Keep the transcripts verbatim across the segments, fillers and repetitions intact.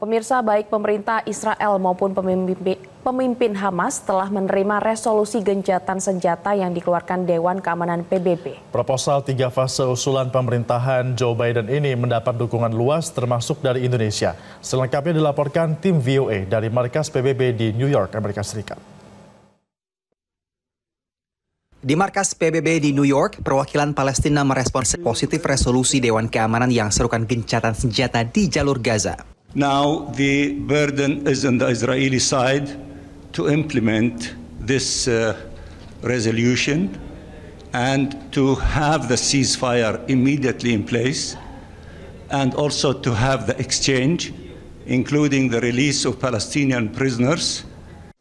Pemirsa, baik pemerintah Israel maupun pemimpin, pemimpin Hamas telah menerima resolusi gencatan senjata yang dikeluarkan Dewan Keamanan P B B. Proposal tiga fase usulan pemerintahan Joe Biden ini mendapat dukungan luas termasuk dari Indonesia. Selengkapnya dilaporkan tim V O A dari markas P B B di New York, Amerika Serikat. Di markas P B B di New York, perwakilan Palestina merespons positif resolusi Dewan Keamanan yang serukan gencatan senjata di jalur Gaza. Now the burden is on the Israeli side to implement this uh, resolution and to have the ceasefire immediately in place and also to have the exchange, including the release of Palestinian prisoners.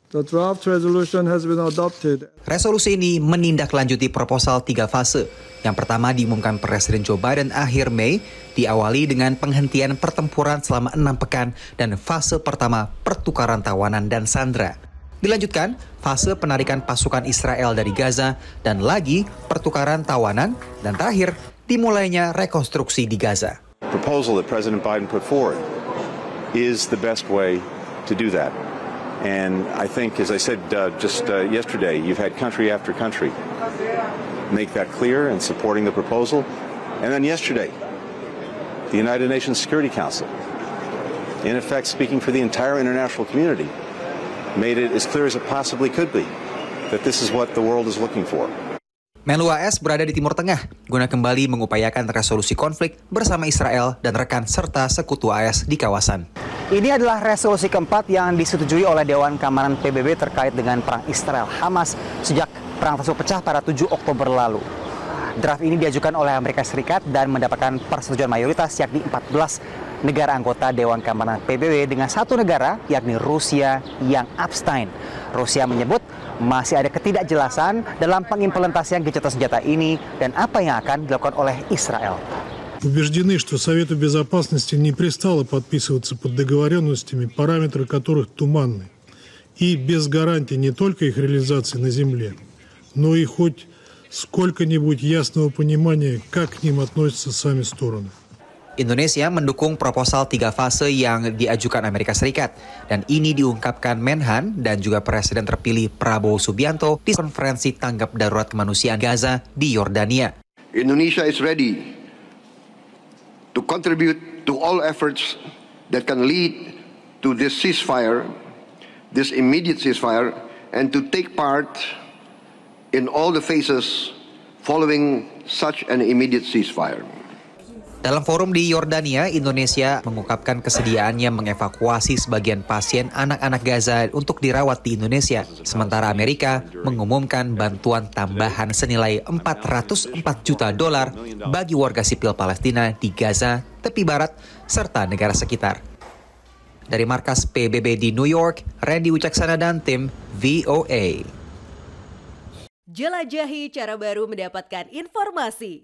The draft resolution has been adopted. Resolusi ini menindaklanjuti proposal tiga fase. Yang pertama diumumkan Presiden Joe Biden akhir Mei, diawali dengan penghentian pertempuran selama enam pekan dan fase pertama pertukaran tawanan dan sandera. Dilanjutkan fase penarikan pasukan Israel dari Gaza dan lagi pertukaran tawanan dan terakhir dimulainya rekonstruksi di Gaza. Proposal that President Biden put forward is the best way to do that. And I think, as I said uh, just uh, yesterday, you've had country after country make that clear in supporting the proposal. And then yesterday, the United Nations Security Council, in effect speaking for the entire international community, made it as clear as it possibly could be that this is what the world is looking for. Menlu A S berada di Timur Tengah guna kembali mengupayakan resolusi konflik bersama Israel dan rekan serta sekutu A S di kawasan. Ini adalah resolusi keempat yang disetujui oleh Dewan Keamanan P B B terkait dengan perang Israel-Hamas sejak perang tersebut pecah pada tujuh Oktober lalu. Draft ini diajukan oleh Amerika Serikat dan mendapatkan persetujuan mayoritas yakni empat belas negara anggota Dewan Keamanan P B B dengan satu negara yakni Rusia yang abstain. Rusia menyebut masih ada ketidakjelasan dalam pengimplementasian gencatan senjata ini dan apa yang akan dilakukan oleh Israel. Убеждены, что Совету Безопасности не пристало подписываться под договоренностями, параметры которых туманны, и без гарантий не только их реализации на земле, но и хоть сколько-нибудь ясного понимания, как к ним относятся сами стороны. Indonesia mendukung proposal tiga fase yang diajukan Amerika Serikat. Dan ini diungkapkan Menhan dan juga Presiden terpilih Prabowo Subianto di konferensi tanggap darurat kemanusiaan Gaza di Yordania. Indonesia is ready to contribute to all efforts that can lead to this ceasefire, this immediate ceasefire, and to take part in all the phases following such an immediate ceasefire. Dalam forum di Yordania, Indonesia mengungkapkan kesediaannya mengevakuasi sebagian pasien anak-anak Gaza untuk dirawat di Indonesia. Sementara Amerika mengumumkan bantuan tambahan senilai empat ratus empat juta dolar bagi warga sipil Palestina di Gaza, tepi barat, serta negara sekitar. Dari markas P B B di New York, Randy Wucacana dan tim V O A. Jelajahi cara baru mendapatkan informasi.